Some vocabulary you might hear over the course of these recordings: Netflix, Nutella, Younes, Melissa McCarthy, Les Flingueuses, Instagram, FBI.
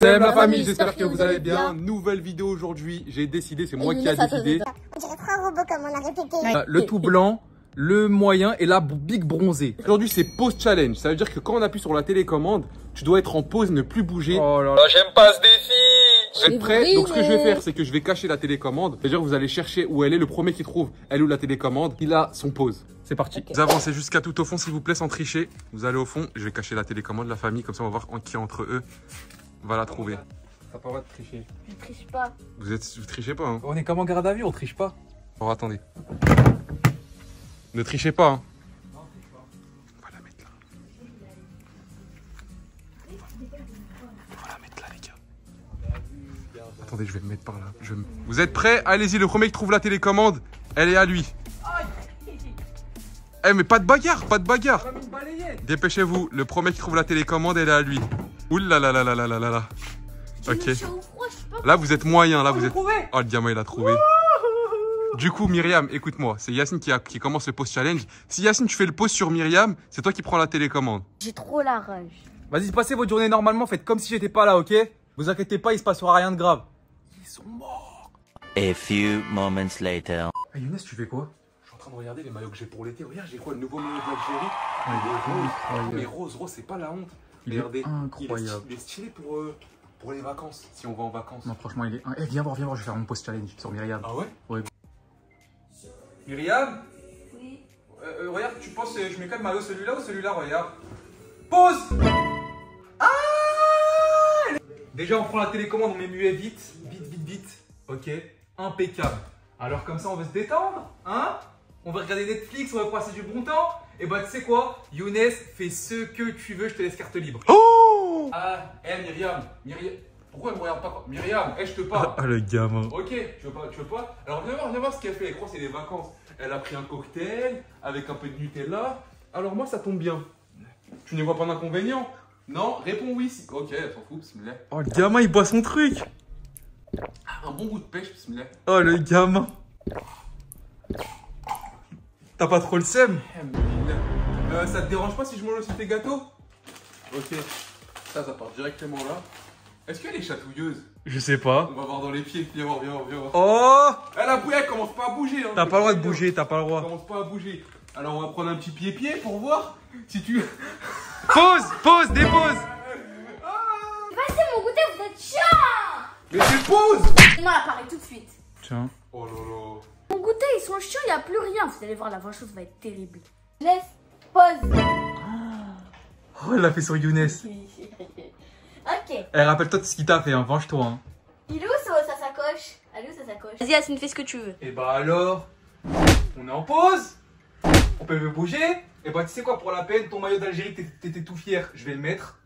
Salut la famille, j'espère que vous allez bien. Nouvelle vidéo aujourd'hui, j'ai décidé, c'est moi qui ai décidé. On dirait trois robots comme on a répété. Le tout blanc, le moyen et la big bronzée. Aujourd'hui c'est pause challenge, ça veut dire que quand on appuie sur la télécommande, tu dois être en pause, ne plus bouger. Oh là là, j'aime pas ce défi. Vous êtes prêts? Donc ce que je vais faire, c'est que je vais cacher la télécommande. C'est-à-dire vous allez chercher où elle est, le premier qui trouve elle ou la télécommande, il a son pause. C'est parti. Okay. Vous avancez jusqu'à tout au fond s'il vous plaît, sans tricher. Vous allez au fond, je vais cacher la télécommande de la famille, comme ça on va voir qui entre eux va la trouver. T'as pas le droit de tricher. Je triche pas. Vous trichez pas, hein. On est comme en garde à vue, on triche pas. Bon, attendez. Ne trichez pas, hein. Non, on triche pas. On va la mettre là. On va la mettre là, les gars. Attendez, je vais me mettre par là. Vous êtes prêts? Allez-y, le premier qui trouve la télécommande, elle est à lui. Eh, hey, mais pas de bagarre, pas de bagarre. Dépêchez-vous, le premier qui trouve la télécommande, elle est à lui. Ouh là là là là là là là là. Ok. Là vous êtes moyen, là vous êtes... Oh le diamant il a trouvé. Du coup Myriam, écoute-moi, c'est Yacine qui commence le post challenge. Si Yacine tu fais le post sur Myriam, c'est toi qui prends la télécommande. J'ai trop la rage. Vas-y, passez votre journée normalement, faites comme si j'étais pas là, ok? Vous inquiétez pas, il se passera rien de grave. Ils sont morts. A few moments later. Hey Younes, tu fais quoi? De regarder les maillots que j'ai pour l'été. Regarde, j'ai quoi, le nouveau maillot de l'Algérie. Mais rose, c'est pas la honte. Regardez, il est stylé pour les vacances, si on va en vacances. Non, franchement, il est... Eh, viens voir, je vais faire mon post challenge sur Myriam. Ah ouais? Ouais. Myriam? Oui. Regarde, tu penses, je mets quel maillot, celui-là ou celui-là? Regarde. Pause. Ah! Déjà, on prend la télécommande, on met muet vite. Ok, impeccable. Alors comme ça, on veut se détendre, hein? On va regarder Netflix, on va passer du bon temps. Et bah tu sais quoi, Younes, fais ce que tu veux, je te laisse carte libre. Oh! Ah, hé Myriam, pourquoi elle me regarde pas? Myriam, hé, je te parle. Ah, le gamin. Ok, tu veux pas? Alors viens voir ce qu'elle fait, elle croit que c'est des vacances. Elle a pris un cocktail avec un peu de Nutella. Alors moi, ça tombe bien. Tu n'y vois pas d'inconvénient? Non? Réponds oui si... Ok, elle s'en fout, bismillah. Oh, le gamin, il boit son truc. Un bon goût de pêche, bismillah. Oh, le gamin. T'as pas trop le seum? Ça te dérange pas si je mange aussi tes gâteaux? Ok, ça part directement là. Est-ce qu'elle est chatouilleuse? Je sais pas. On va voir dans les pieds, viens voir. Oh! Elle a bouillé, elle commence pas à bouger. Hein, t'as pas le droit de bouger, t'as pas le droit. Elle commence pas à bouger. Alors on va prendre un petit pied pour voir si tu... Pause, dépose. Passez mon goûter, vous êtes chat. Mais tu poses! Moi, l'appareil tout de suite. Tiens. Oh là là. Mon goûter, ils sont chiants, il n'y a plus rien. Vous allez voir, la vraie chose va être terrible. Laisse, pause. Oh, elle l'a fait sur Younes. Ok. Eh, rappelle-toi de ce qu'il t'a fait, hein. Venge-toi. Hein. Il est où sa sacoche? Elle est où sa sacoche? Vas-y, Yacine, fais ce que tu veux. Et bah alors, on est en pause. On peut le bouger. Et bah tu sais quoi, pour la peine, ton maillot d'Algérie, t'étais tout fier. Je vais le mettre.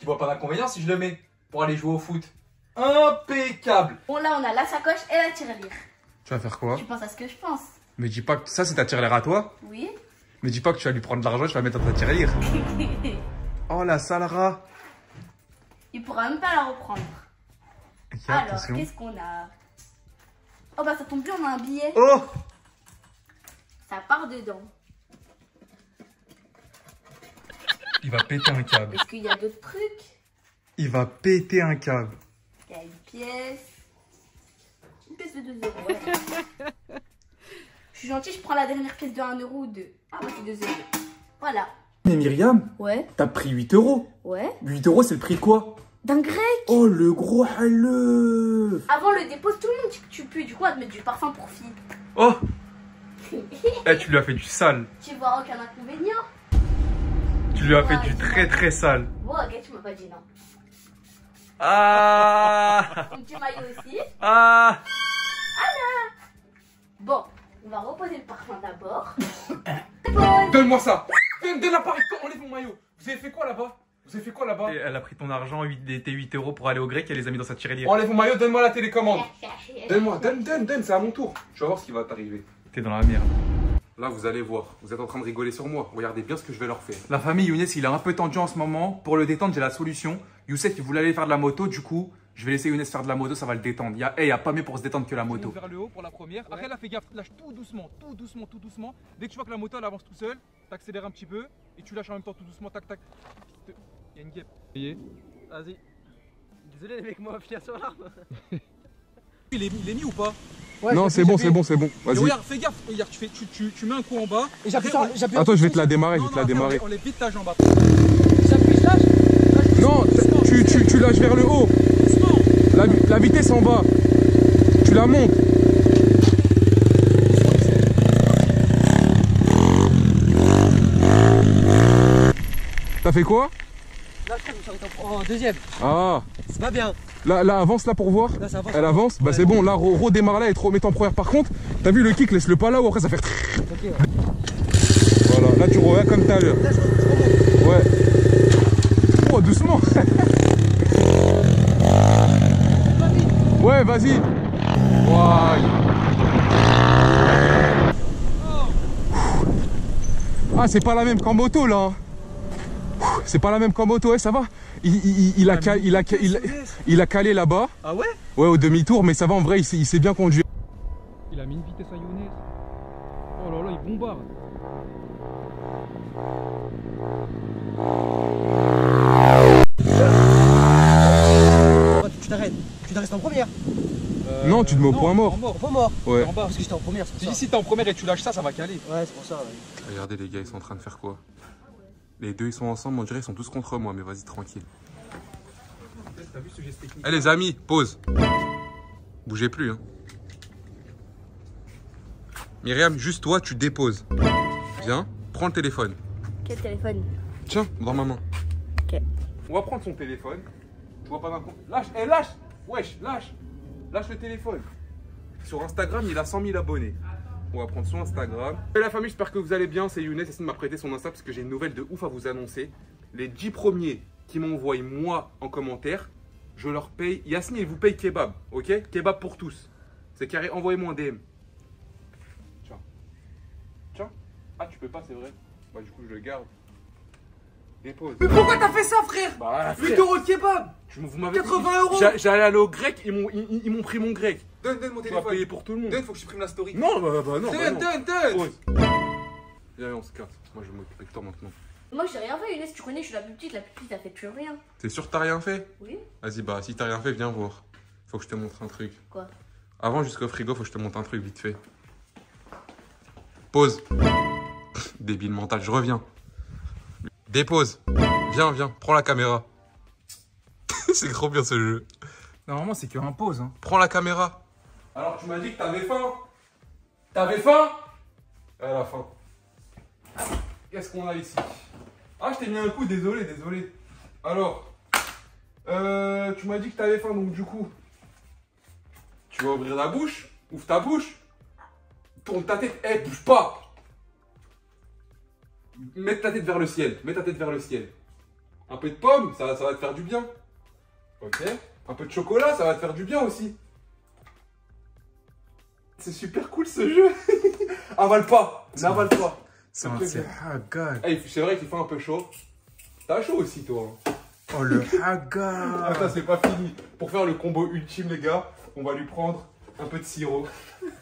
Tu vois pas d'inconvénient si je le mets pour aller jouer au foot. Impeccable. Bon, là, on a la sacoche et la tirelire. Tu vas faire quoi? Je pense à ce que je pense. Mais dis pas que ça, c'est ta tirelire à toi? Oui. Mais dis pas que tu vas lui prendre de l'argent, tu vas mettre dans ta tirelire. Oh la salera. Il pourra même pas la reprendre. Okay, alors, qu'est-ce qu'on a? Oh bah ça tombe bien, on a un billet. Oh! Ça part dedans. Il va péter un câble. Est-ce qu'il y a d'autres trucs? Il va péter un câble. Il y a une pièce. Une pièce de 2 euros. Ouais. Je suis gentille, je prends la dernière pièce de 1 euro ou 2. Ah, bah, c'est 2 euros. Voilà. Mais Myriam, ouais. T'as pris 8 euros. Ouais. 8 euros, c'est le prix de quoi? D'un grec. Oh, le gros haleuf. Avant le dépôt, tout le monde dit que tu pues. Du coup, on va te mettre du parfum pour fille. Oh. Eh, tu lui as fait du sale. Tu vois aucun inconvénient. Tu lui as fait du très très sale. Bon, ok, tu m'as pas dit non. Ah. Mon petit maillot aussi. Ah. Anna. Bon, on va reposer le parfum d'abord. Bon. Donne-moi ça. Donne l'appareil. Enlève mon maillot. Vous avez fait quoi là-bas? Elle a pris ton argent, tes 8 euros pour aller au grec, elle les a mis dans sa tirelire. Enlève mon maillot, donne-moi la télécommande. Donne, c'est à mon tour. Je vais voir ce qui va t'arriver. T'es dans la merde. Là, vous allez voir, vous êtes en train de rigoler sur moi. Regardez bien ce que je vais leur faire. La famille Younes, il est un peu tendu en ce moment. Pour le détendre, j'ai la solution. Younes, il voulait aller faire de la moto. Du coup, je vais laisser Younes faire de la moto. Ça va le détendre. Il n'y a pas mieux pour se détendre que la moto. Vers le haut pour la première. Après, ouais. Là, fais gaffe. Lâche tout doucement. Dès que tu vois que la moto, elle avance tout seule, t'accélères un petit peu et tu lâches en même temps tout doucement. Tac, tac. Il y a une guêpe. Vas-y. Désolé les mecs, moi on va finir sur l'arme. Il est mis ou pas? Ouais, non c'est bon, vas-y. Regarde, fais gaffe, regarde, tu mets un coup en bas. Et j'appuie sur la... Attends, je vais te la démarrer, On les vite tâche en bas. J'appuie, je lâche. Non, tu lâches vers le haut. La vitesse en bas. Tu la montes. T'as fait quoi? Là je crois que je suis en deuxième. Ah. C'est pas bien. Là avance là pour voir. Là, ça avance. Elle avance. Bah ouais, c'est bon, là redémarre là et te remets en première. Par contre, t'as vu le kick, laisse le pas là ou après ça fait. Okay, ouais. Voilà, là tu reviens comme tout à l'heure. Ouais. Oh doucement. Ouais vas-y. Wow. Ah c'est pas la même qu'en moto là. C'est pas la même qu'en moto, ouais, ça va. Il a calé là-bas. Ah ouais? Ouais, au demi-tour, mais ça va en vrai, il s'est bien conduit. Il a mis une vitesse à Younes. Oh là là, il bombarde. Tu restes en première. Non, tu te mets au point mort. Point mort. Ouais. En bas, parce que j'étais en première, c'est pour ça. Si t'es en première et tu lâches ça, ça va caler. Ouais, c'est pour ça. Ouais. Regardez les gars, ils sont en train de faire quoi? Les deux ils sont ensemble, on dirait ils sont tous contre moi, mais vas-y tranquille. T'as vu ce geste technique? Eh les amis, pause. Bougez plus hein. Myriam, juste toi tu déposes. Viens, prends le téléphone. Quel téléphone? Tiens, dans ma main. Ok. On va prendre son téléphone. Tu vois pas d'un coup. Lâche, eh lâche. Wesh, lâche. Lâche le téléphone. Sur Instagram il a 100 000 abonnés. On va prendre son Instagram. Salut la famille, j'espère que vous allez bien, c'est Younes, essaye de m'apprêter son Insta parce que j'ai une nouvelle de ouf à vous annoncer. Les 10 premiers qui m'envoient moi en commentaire, je leur paye, Yasmine il vous paye kebab, ok? Kebab pour tous, c'est carré, envoyez-moi un DM. Tiens, tiens, ah tu peux pas c'est vrai, bah du coup je le garde. Dépose. Mais pourquoi t'as fait ça frère? Bah, 8 € de kebab, 80 €. J'allais aller au grec, ils m'ont pris mon grec. Donne mon téléphone. Tu vas payer pour tout le monde. Donne, faut que je supprime la story. Non, non. Donne. Viens, on se casse. Moi, je vais m'occuper de toi maintenant. Moi, j'ai rien fait, Younes. Tu connais, je suis la plus petite, t'as fait plus rien. T'es sûr que t'as rien fait? Oui. Vas-y, bah, si t'as rien fait, viens voir. Faut que je te montre un truc. Quoi? Avant, jusqu'au frigo, faut que je te montre un truc vite fait. Pause. Débile mental, je reviens. Dépose. Viens, prends la caméra. C'est trop bien ce jeu. Normalement, c'est que un pause. Hein. Prends la caméra. Alors tu m'as dit que t'avais faim. T'avais faim? Elle a faim. Qu'est-ce qu'on a ici? Ah je t'ai mis un coup, désolé. Alors, tu m'as dit que t'avais faim, donc du coup, tu vas ouvrir la bouche, ouvre ta bouche, tourne ta tête, elle bouge pas. Mets ta tête vers le ciel. Un peu de pomme, ça va te faire du bien. Ok. Un peu de chocolat, ça va te faire du bien aussi. C'est super cool ce jeu. Avale pas, n'avale pas. C'est haga. C'est vrai qu'il fait un peu chaud. T'as chaud aussi toi. Hein. Oh le haga. Attends, c'est pas fini. Pour faire le combo ultime les gars, on va lui prendre un peu de sirop.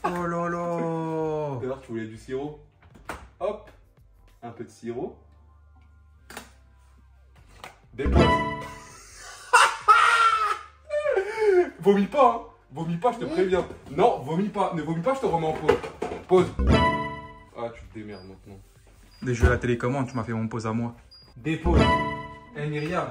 Oh là là. D'ailleurs tu voulais du sirop. Hop, un peu de sirop. Dépose. Vomis pas, hein. Vomis pas, je te préviens. Non, vomis pas, ne vomis pas, je te remets en pause. Pause. Ah, tu te démerdes maintenant. Des jeux à la télécommande, tu m'as fait mon pause à moi. Dépose. Eh Myriam,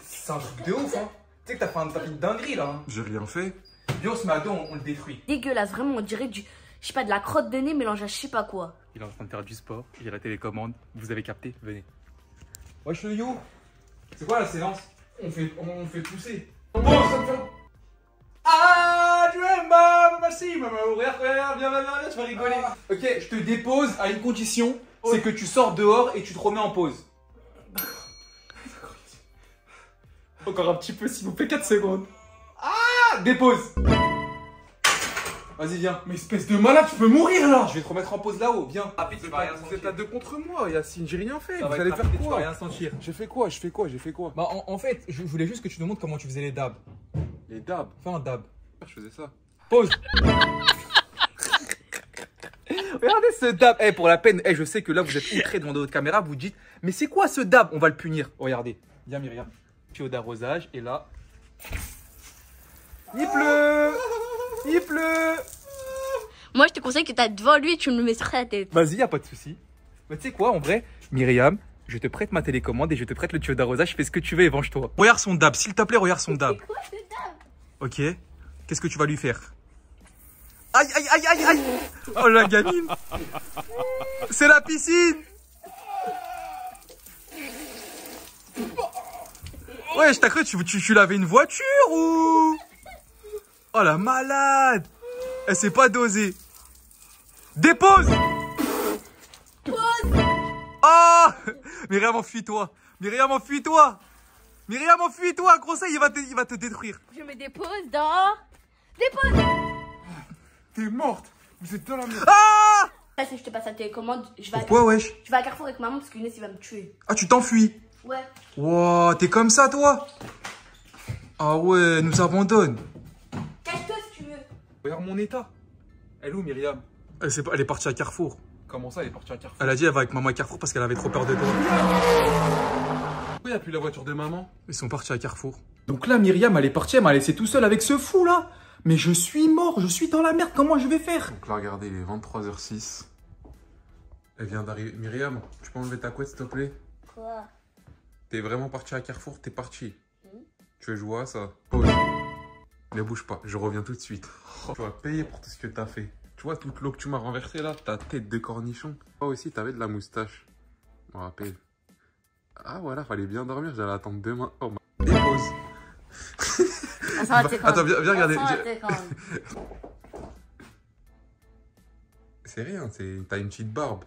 c'est un truc de ouf, hein. Tu sais que t'as fait un tapis de dinguerie là. Hein. J'ai rien fait. Viens, on se met à dos, on le détruit. Dégueulasse, vraiment, on dirait du. Je sais pas, de la crotte de nez mélangée à je sais pas quoi. Il est en train de faire du sport, il y a la télécommande. Vous avez capté, venez. Wesh le yo. C'est quoi la séance? On fait pousser. Bon, ça me fait... Ah, tu aimes, merci, viens, tu vas rigoler. Ok, je te dépose à une condition, c'est que tu sors dehors et tu te remets en pause. Encore un petit peu, s'il vous plaît, 4 secondes. Ah, dépose. Vas-y, viens. Mais espèce de malade, tu peux mourir là. Je vais te remettre en pause là-haut, viens. Rapide, tu vas rien sentir. Vous êtes à deux contre moi, Yacine, j'ai rien fait. Vous allez faire quoi? Tu vas rien sentir. J'ai fait quoi? Bah, en fait, je voulais juste que tu nous montres comment tu faisais les dabs. Les dabs. Fais un dab. Je faisais ça. Pause. Regardez ce dab. Eh, pour la peine, eh, je sais que là, vous êtes outrés devant votre caméra. Vous dites, mais c'est quoi ce dab? On va le punir. Regardez. Viens, Myriam. Tuyau d'arrosage. Et là, Il pleut. Il pleut. Moi, je te conseille que tu as devant lui et tu me le mets sur la tête. Vas-y, y a pas de souci. Mais tu sais quoi, en vrai, Myriam, je te prête ma télécommande et je te prête le tuyau d'arrosage. Fais ce que tu veux et venge-toi. Regarde son dab, s'il te plaît, regarde son dab. C'est quoi ce dab? Ok. Qu'est-ce que tu vas lui faire? Aïe, aïe, aïe, aïe, aïe. Oh, la gamine. C'est la piscine. Ouais, je t'ai cru, tu lavais une voiture ou? Oh la malade. Elle s'est pas dosée. Dépose. Pose. Oh Myriam, enfuis-toi. Myriam, enfuis-toi. Myriam, enfuis-toi. Conseil, il va te détruire. Je me dépose dans... Dépose. T'es morte. Vous êtes dans la merde. Ah, si je te passe la télécommande, je vais... Pourquoi, wesh? Je vais à Carrefour avec maman parce que Younes, il va me tuer. Ah, tu t'enfuis? Ouais. Wow, t'es comme ça, toi? Ah ouais, elle nous abandonne. Cache-toi si tu veux. Regarde mon état. Elle est où, Myriam? Elle est partie à Carrefour. Comment ça, elle est partie à Carrefour? Elle a dit elle va avec maman à Carrefour parce qu'elle avait trop peur de toi. Pourquoi il n'y a plus la voiture de maman? Ils sont partis à Carrefour. Donc là, Myriam, elle est partie, elle m'a laissé tout seul avec ce fou, là. Mais je suis mort, je suis dans la merde, comment je vais faire? Donc là, regardez, il est 23h06. Elle vient d'arriver. Myriam, tu peux enlever ta couette, s'il te plaît? Quoi? T'es vraiment parti à Carrefour, t'es parti. Tu veux jouer à ça? Pause. Ne bouge pas, je reviens tout de suite. Oh, tu vas payer pour tout ce que t'as fait. Tu vois toute l'eau que tu m'as renversée là, ta tête de cornichon. Toi aussi, t'avais de la moustache. On rappelle. Ah voilà, fallait bien dormir, j'allais attendre demain. Oh ma... Dépose. Bah, attends, viens regarder. C'est rien, t'as une petite barbe.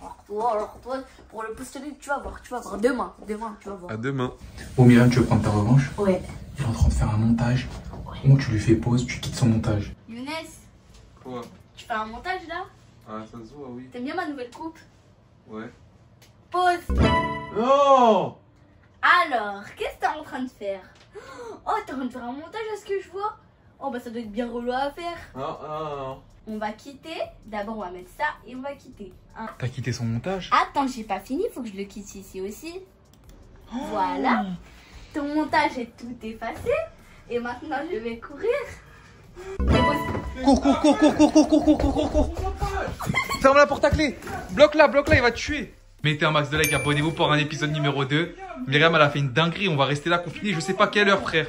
Alors toi, pour le postuler, tu vas voir. Demain, tu vas voir. À demain. Oh Myriam, tu veux prendre ta revanche? Ouais. Tu es en train de faire un montage. Ouais. Ou tu lui fais pause, tu quittes son montage. Younes. Quoi? Tu fais un montage là? Ah, ça se voit, oui. T'aimes bien ma nouvelle coupe? Ouais. Pause. Oh. Alors, qu'est-ce que t'es en train de faire? Oh, t'es en train de faire un montage, à ce que je vois. Oh, bah ça doit être bien relou à faire. Non. On va quitter. D'abord, on va mettre ça et on va quitter. Hein. T'as quitté son montage? Attends, j'ai pas fini, faut que je le quitte ici aussi. Oh. Voilà. Ton montage est tout effacé. Et maintenant, je vais courir. Cours. Ferme-la pour ta clé. Bloque-la, il va te tuer. Mettez un max de likes, abonnez-vous pour un épisode numéro 2. Myriam, elle a fait une dinguerie, on va rester là confinés, je sais pas quelle heure, frère.